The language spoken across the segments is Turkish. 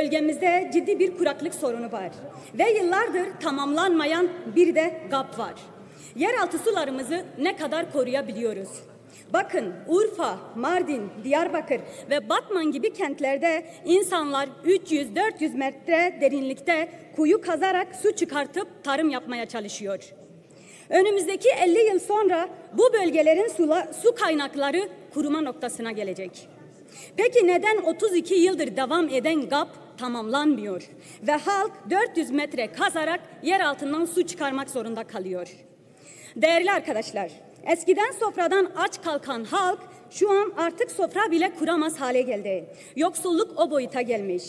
Bölgemizde ciddi bir kuraklık sorunu var ve yıllardır tamamlanmayan bir de GAP var. Yeraltı sularımızı ne kadar koruyabiliyoruz? Bakın Urfa, Mardin, Diyarbakır ve Batman gibi kentlerde insanlar 300-400 metre derinlikte kuyu kazarak su çıkartıp tarım yapmaya çalışıyor. Önümüzdeki 50 yıl sonra bu bölgelerin su kaynakları kuruma noktasına gelecek. Peki neden 32 yıldır devam eden GAP tamamlanmıyor ve halk 400 metre kazarak yer altından su çıkarmak zorunda kalıyor? Değerli arkadaşlar, eskiden sofradan aç kalkan halk şu an artık sofra bile kuramaz hale geldi. Yoksulluk o boyuta gelmiş.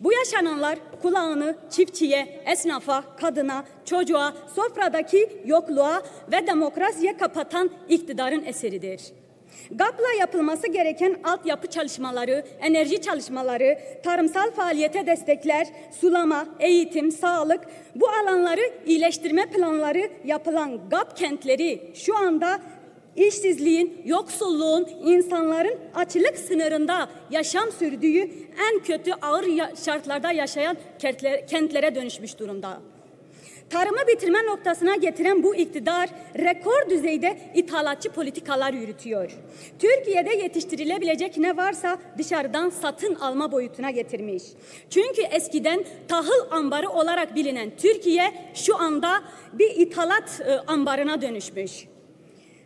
Bu yaşananlar kulağını çiftçiye, esnafa, kadına, çocuğa, sofradaki yokluğa ve demokrasiye kapatan iktidarın eseridir. GAP'la yapılması gereken altyapı çalışmaları, enerji çalışmaları, tarımsal faaliyete destekler, sulama, eğitim, sağlık, bu alanları iyileştirme planları yapılan GAP kentleri şu anda işsizliğin, yoksulluğun, insanların açlık sınırında yaşam sürdüğü en kötü ağır şartlarda yaşayan kentlere dönüşmüş durumda. Tarımı bitirme noktasına getiren bu iktidar rekor düzeyde ithalatçı politikalar yürütüyor. Türkiye'de yetiştirilebilecek ne varsa dışarıdan satın alma boyutuna getirmiş. Çünkü eskiden tahıl ambarı olarak bilinen Türkiye şu anda bir ithalat ambarına dönüşmüş.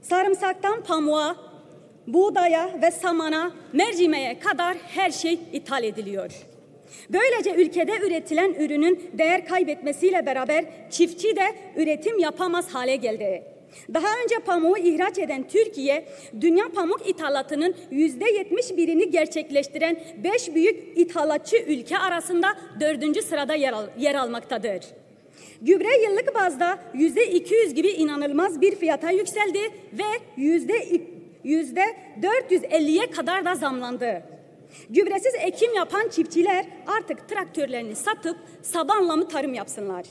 Sarımsaktan pamuğa, buğdaya ve samana, mercimeğe kadar her şey ithal ediliyor. Böylece ülkede üretilen ürünün değer kaybetmesiyle beraber çiftçi de üretim yapamaz hale geldi. Daha önce pamuğu ihraç eden Türkiye, dünya pamuk ithalatının %71'ini gerçekleştiren 5 büyük ithalatçı ülke arasında 4. sırada yer almaktadır. Gübre yıllık bazda %200 gibi inanılmaz bir fiyata yükseldi ve %450'ye kadar da zamlandı. Gübresiz ekim yapan çiftçiler artık traktörlerini satıp sabanla mı tarım yapsınlar?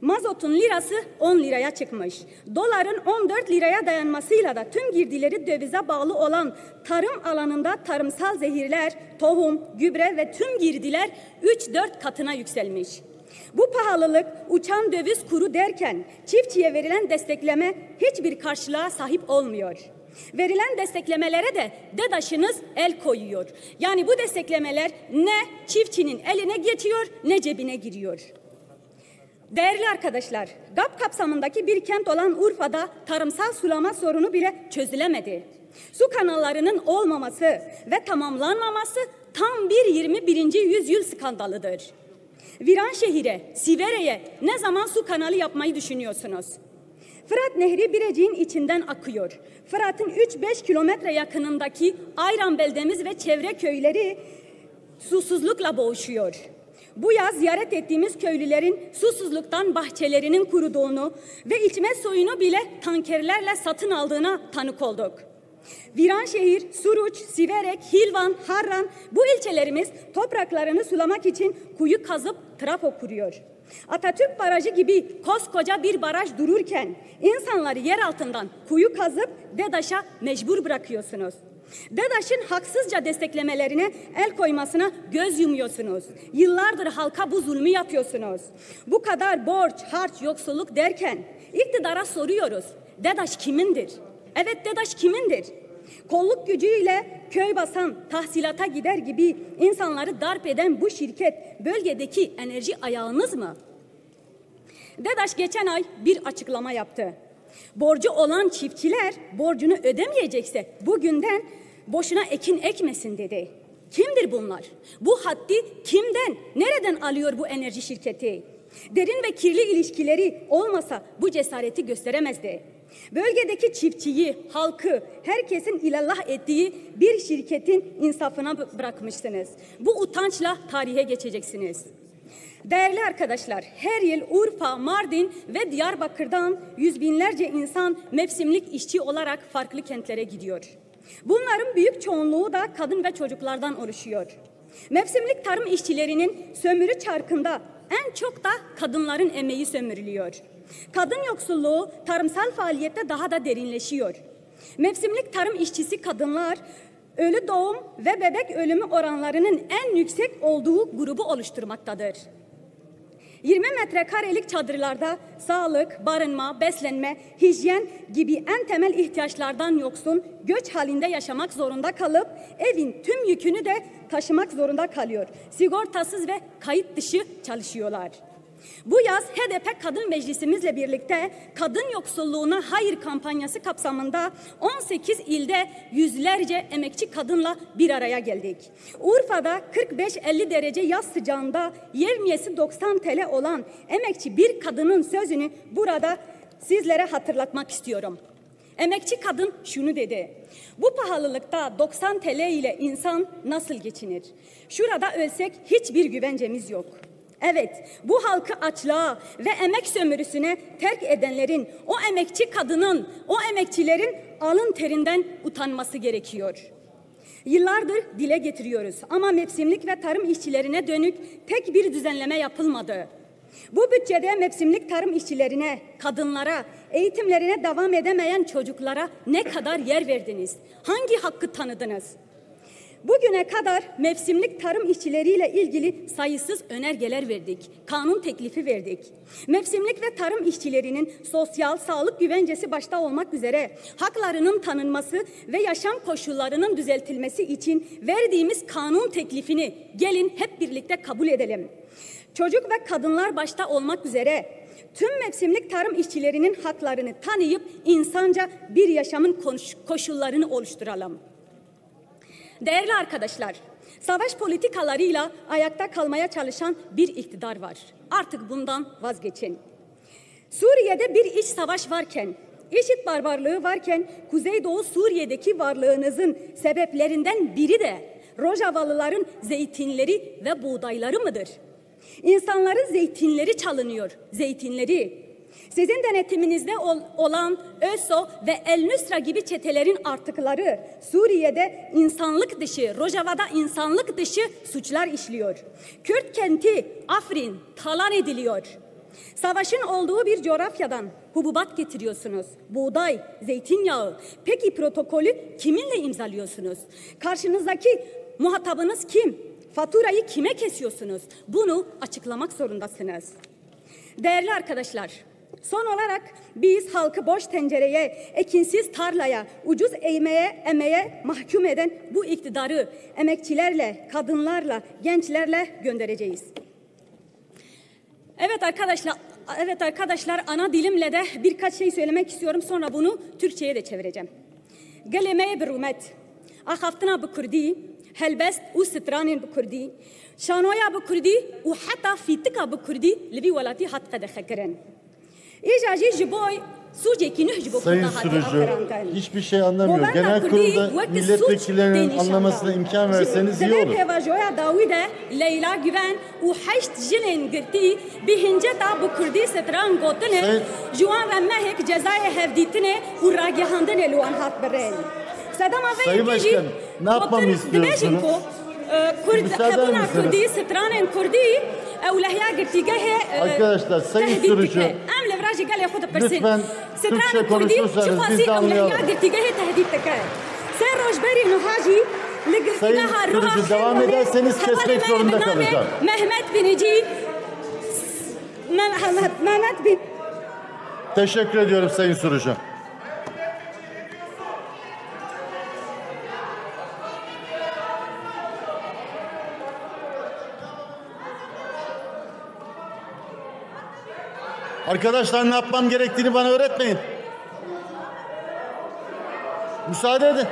Mazotun lirası 10 liraya çıkmış. Doların 14 liraya dayanmasıyla da tüm girdileri dövize bağlı olan tarım alanında tarımsal zehirler, tohum, gübre ve tüm girdiler 3-4 katına yükselmiş. Bu pahalılık uçan döviz kuru derken çiftçiye verilen destekleme hiçbir karşılığa sahip olmuyor. Verilen desteklemelere de DEDAŞ'ınız el koyuyor. Yani bu desteklemeler ne çiftçinin eline geçiyor ne cebine giriyor. Değerli arkadaşlar, GAP kapsamındaki bir kent olan Urfa'da tarımsal sulama sorunu bile çözülemedi. Su kanallarının olmaması ve tamamlanmaması tam bir 21. yüzyıl skandalıdır. Viranşehir'e, Sivere'ye ne zaman su kanalı yapmayı düşünüyorsunuz? Fırat Nehri Birecik'in içinden akıyor. Fırat'ın 3-5 kilometre yakınındaki Ayran beldemiz ve çevre köyleri susuzlukla boğuşuyor. Bu yaz ziyaret ettiğimiz köylülerin susuzluktan bahçelerinin kuruduğunu ve içme suyunu bile tankerlerle satın aldığına tanık olduk. Viranşehir, Suruç, Siverek, Hilvan, Harran bu ilçelerimiz topraklarını sulamak için kuyu kazıp trafo kuruyor. Atatürk Barajı gibi koskoca bir baraj dururken insanları yer altından kuyu kazıp DEDAŞ'a mecbur bırakıyorsunuz. DEDAŞ'ın haksızca desteklemelerine el koymasına göz yumuyorsunuz. Yıllardır halka bu zulmü yapıyorsunuz. Bu kadar borç, harç, yoksulluk derken iktidara soruyoruz. DEDAŞ kimindir? Evet, DEDAŞ kimindir? Kolluk gücüyle köy basan, tahsilata gider gibi insanları darp eden bu şirket bölgedeki enerji ayağınız mı? DEDAŞ geçen ay bir açıklama yaptı. Borcu olan çiftçiler borcunu ödemeyecekse bugünden boşuna ekin ekmesin dedi. Kimdir bunlar? Bu haddi kimden, nereden alıyor bu enerji şirketi? Derin ve kirli ilişkileri olmasa bu cesareti gösteremezdi. Bölgedeki çiftçiyi, halkı, herkesin ilallah ettiği bir şirketin insafına bırakmışsınız. Bu utançla tarihe geçeceksiniz. Değerli arkadaşlar, her yıl Urfa, Mardin ve Diyarbakır'dan yüz binlerce insan mevsimlik işçi olarak farklı kentlere gidiyor. Bunların büyük çoğunluğu da kadın ve çocuklardan oluşuyor. Mevsimlik tarım işçilerinin sömürü çarkında en çok da kadınların emeği sömürülüyor. Kadın yoksulluğu tarımsal faaliyette daha da derinleşiyor. Mevsimlik tarım işçisi kadınlar ölü doğum ve bebek ölümü oranlarının en yüksek olduğu grubu oluşturmaktadır. 20 metrekarelik çadırlarda sağlık, barınma, beslenme, hijyen gibi en temel ihtiyaçlardan yoksun, göç halinde yaşamak zorunda kalıp evin tüm yükünü de taşımak zorunda kalıyor. Sigortasız ve kayıt dışı çalışıyorlar. Bu yaz HDP Kadın Meclisimizle birlikte kadın yoksulluğuna hayır kampanyası kapsamında 18 ilde yüzlerce emekçi kadınla bir araya geldik. Urfa'da 45-50 derece yaz sıcağında yevmiyesi 90 TL olan emekçi bir kadının sözünü burada sizlere hatırlatmak istiyorum. Emekçi kadın şunu dedi: bu pahalılıkta 90 TL ile insan nasıl geçinir? Şurada ölsek hiçbir güvencemiz yok. Evet, bu halkı açlığa ve emek sömürüsüne terk edenlerin, o emekçi kadının, o emekçilerin alın terinden utanması gerekiyor. Yıllardır dile getiriyoruz ama mevsimlik ve tarım işçilerine dönük tek bir düzenleme yapılmadı. Bu bütçede mevsimlik tarım işçilerine, kadınlara, eğitimlerine devam edemeyen çocuklara ne kadar yer verdiniz? Hangi hakkı tanıdınız? Bugüne kadar mevsimlik tarım işçileriyle ilgili sayısız önergeler verdik, kanun teklifi verdik. Mevsimlik ve tarım işçilerinin sosyal, sağlık güvencesi başta olmak üzere haklarının tanınması ve yaşam koşullarının düzeltilmesi için verdiğimiz kanun teklifini gelin hep birlikte kabul edelim. Çocuk ve kadınlar başta olmak üzere tüm mevsimlik tarım işçilerinin haklarını tanıyıp insanca bir yaşamın koşullarını oluşturalım. Değerli arkadaşlar, savaş politikalarıyla ayakta kalmaya çalışan bir iktidar var. Artık bundan vazgeçin. Suriye'de bir iç savaş varken, IŞİD barbarlığı varken, Kuzeydoğu Suriye'deki varlığınızın sebeplerinden biri de Rojavalıların zeytinleri ve buğdayları mıdır? İnsanların zeytinleri çalınıyor, zeytinleri. Sizin denetiminizde olan ÖSO ve El Nusra gibi çetelerin artıkları Suriye'de insanlık dışı, Rojava'da insanlık dışı suçlar işliyor. Kürt kenti Afrin talan ediliyor. Savaşın olduğu bir coğrafyadan hububat getiriyorsunuz. Buğday, zeytinyağı. Peki protokolü kiminle imzalıyorsunuz? Karşınızdaki muhatabınız kim? Faturayı kime kesiyorsunuz? Bunu açıklamak zorundasınız. Değerli arkadaşlar, son olarak biz halkı boş tencereye, ekinsiz tarlaya, ucuz emeğe mahkum eden bu iktidarı emekçilerle, kadınlarla, gençlerle göndereceğiz. Evet arkadaşlar, ana dilimle de birkaç şey söylemek istiyorum. Sonra bunu Türkçe'ye de çevireceğim. Gelemeğe bir rumet. Ahaftına bu kurdi, helbest u stranin bu kurdi, şanoya bu kurdi, u hatta fitika bu kurdi, libi velati hatka dekhekeren. Sayın Sürücü, hiçbir şey anlamıyor. Genel kurulda milletvekillerinin anlamasına imkan verseniz iyi olur. Leyla Güven u heşt jilin girdi bihince ta bu kurdi setran gotine juan ve mehek cezaye hevditine u ragihandine luan hat berel. Sayın Başkan, ne yapmamı istiyorsunuz? Müsaade misiniz? Arkadaşlar, Sayın Sürücü, lütfen Türkçe konuşursanız biz de anlayalım. Sayın Sürücü, devam ederseniz kesmek zorunda kalacağım. Mehmet Binici, teşekkür ediyorum Sayın Sürücü. Arkadaşlar, ne yapmam gerektiğini bana öğretmeyin. Müsaade edin.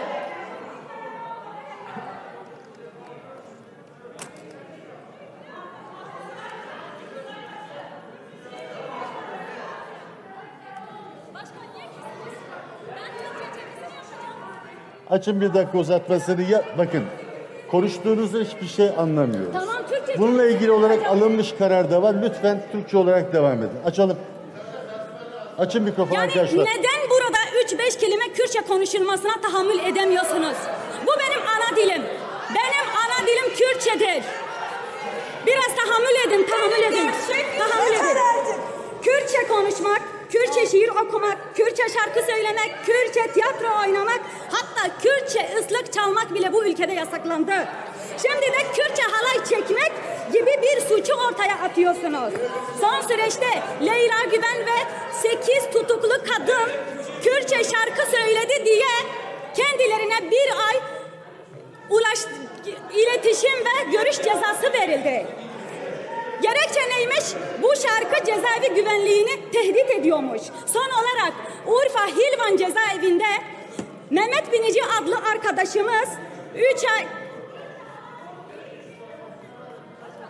Açın, bir dakika uzatmasını ya. Bakın, konuştuğunuzda hiçbir şey anlamıyoruz. Tamam. Bununla ilgili olarak alınmış karar da var. Lütfen Türkçe olarak devam edin. Açalım. Açın mikrofonu arkadaşlar. Neden burada 3-5 kelime Kürtçe konuşulmasına tahammül edemiyorsunuz? Bu benim ana dilim. Benim ana dilim Kürtçedir. Biraz tahammül edin, tahammül edin. Tahammül edin. Kürtçe konuşmak Kürtçe şiir okumak, Kürtçe şarkı söylemek, Kürtçe tiyatro oynamak, hatta Kürtçe ıslık çalmak bile bu ülkede yasaklandı. Şimdi de Kürtçe halay çekmek gibi bir suçu ortaya atıyorsunuz. Son süreçte Leyla Güven ve 8 tutuklu kadın Kürtçe şarkı söyledi diye kendilerine bir ay iletişim ve görüş cezası verildi. Gerekçe neymiş? Bu şarkı cezaevi güvenliğini tehdit ediyormuş. Son olarak Urfa Hilvan cezaevinde Mehmet Binici adlı arkadaşımız 3 ay...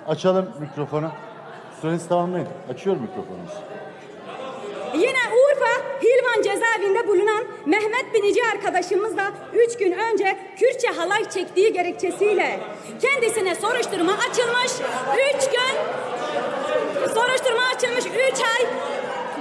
Açalım mikrofonu. Süreniz tamamlayın. Açıyorum mikrofonumuzu. Yine Urfa Hilvan cezaevinde bulunan Mehmet Binici arkadaşımız da 3 gün önce Kürtçe halay çektiği gerekçesiyle kendisine soruşturma açılmış. 3 gün soruşturma açılmış. 3 ay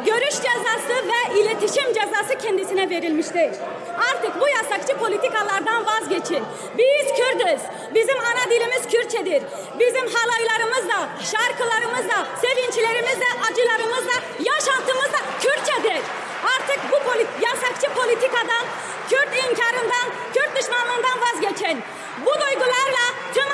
görüş cezası ve iletişim cezası kendisine verilmiştir. Artık bu yasakçı politikalardan vazgeçin. Biz Kürdüz. Bizim ana dilimiz Kürtçedir. Bizim halaylarımızla, şarkılarımızla, sevinçlerimizle, acılarımızla, yaşantımızla Kürtçedir. Artık bu yasakçı politikadan, Kürt inkarından, Kürt düşmanlığından vazgeçin. Bu duygularla tüm